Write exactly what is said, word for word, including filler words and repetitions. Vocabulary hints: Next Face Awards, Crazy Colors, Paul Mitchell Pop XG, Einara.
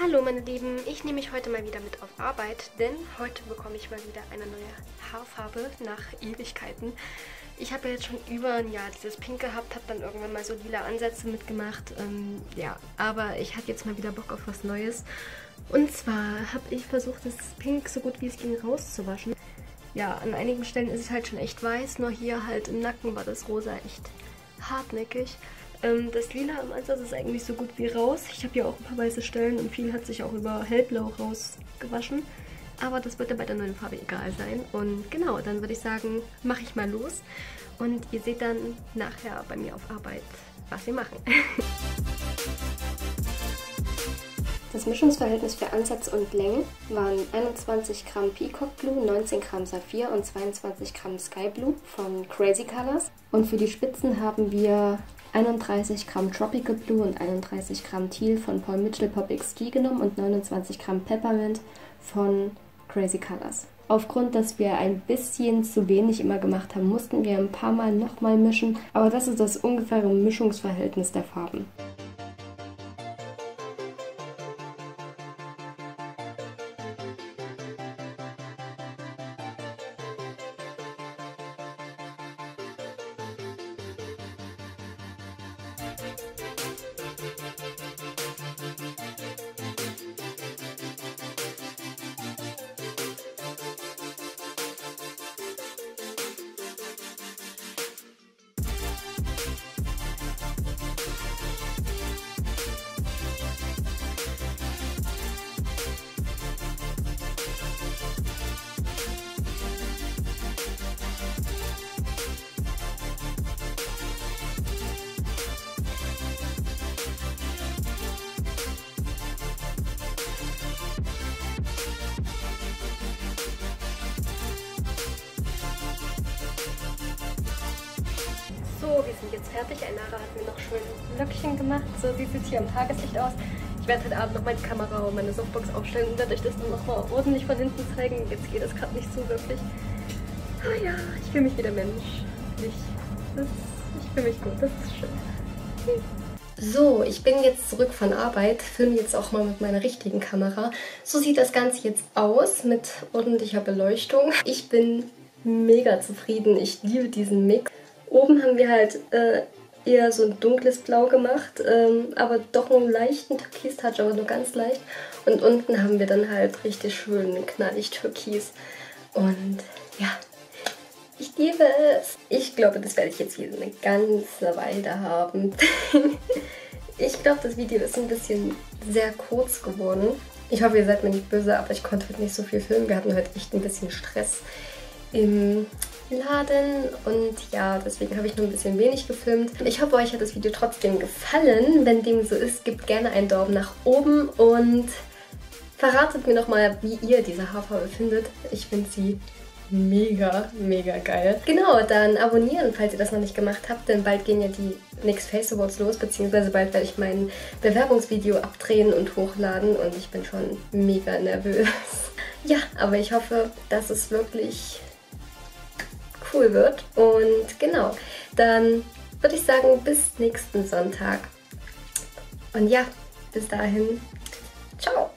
Hallo meine Lieben, ich nehme mich heute mal wieder mit auf Arbeit, denn heute bekomme ich mal wieder eine neue Haarfarbe nach Ewigkeiten. Ich habe ja jetzt schon über ein Jahr dieses Pink gehabt, habe dann irgendwann mal so lila Ansätze mitgemacht, ähm, ja, aber ich hatte jetzt mal wieder Bock auf was Neues. Und zwar habe ich versucht, das Pink so gut wie es ging rauszuwaschen. Ja, an einigen Stellen ist es halt schon echt weiß, nur hier halt im Nacken war das Rosa echt hartnäckig. Das Lila im Ansatz ist eigentlich so gut wie raus. Ich habe hier auch ein paar weiße Stellen und viel hat sich auch über Hellblau rausgewaschen. Aber das wird dann bei der neuen Farbe egal sein. Und genau, dann würde ich sagen, mache ich mal los. Und ihr seht dann nachher bei mir auf Arbeit, was wir machen. Das Mischungsverhältnis für Ansatz und Längen waren einundzwanzig Gramm Peacock Blue, neunzehn Gramm Saphir und zweiundzwanzig Gramm Sky Blue von Crazy Colors. Und für die Spitzen haben wir einunddreißig Gramm Tropical Blue und einunddreißig Gramm Teal von Paul Mitchell Pop X G genommen und neunundzwanzig Gramm Peppermint von Crazy Colors. Aufgrund, dass wir ein bisschen zu wenig immer gemacht haben, mussten wir ein paar Mal nochmal mischen, aber das ist das ungefähre Mischungsverhältnis der Farben. So, wir sind jetzt fertig. Einara hat mir noch schön Löckchen gemacht. So sieht es jetzt hier am Tageslicht aus. Ich werde heute Abend noch meine Kamera und meine Softbox aufstellen und werde euch das dann nochmal ordentlich von hinten zeigen. Jetzt geht es gerade nicht so wirklich. Oh ja, ich fühle mich wieder Mensch. Ich, das, ich fühle mich gut, das ist schön. Hm. So, ich bin jetzt zurück von Arbeit, filme jetzt auch mal mit meiner richtigen Kamera. So sieht das Ganze jetzt aus, mit ordentlicher Beleuchtung. Ich bin mega zufrieden, ich liebe diesen Mix. Oben haben wir halt äh, eher so ein dunkles Blau gemacht, ähm, aber doch einen leichten Türkis-Touch, aber nur ganz leicht. Und unten haben wir dann halt richtig schön knallig Türkis. Und ja, ich liebe es. Ich glaube, das werde ich jetzt wieder eine ganze Weile haben. Ich glaube, das Video ist ein bisschen sehr kurz geworden. Ich hoffe, ihr seid mir nicht böse, aber ich konnte heute nicht so viel filmen. Wir hatten heute echt ein bisschen Stress im Laden und ja, deswegen habe ich nur ein bisschen wenig gefilmt. Ich hoffe, euch hat das Video trotzdem gefallen. Wenn dem so ist, gebt gerne einen Daumen nach oben und verratet mir nochmal, wie ihr diese Haarfarbe findet. Ich finde sie mega, mega geil. Genau, dann abonnieren, falls ihr das noch nicht gemacht habt, denn bald gehen ja die Next Face Awards los, beziehungsweise bald werde ich mein Bewerbungsvideo abdrehen und hochladen und ich bin schon mega nervös. Ja, aber ich hoffe, dass es wirklich cool wird. Und genau, dann würde ich sagen, bis nächsten Sonntag. Und ja, bis dahin. Ciao!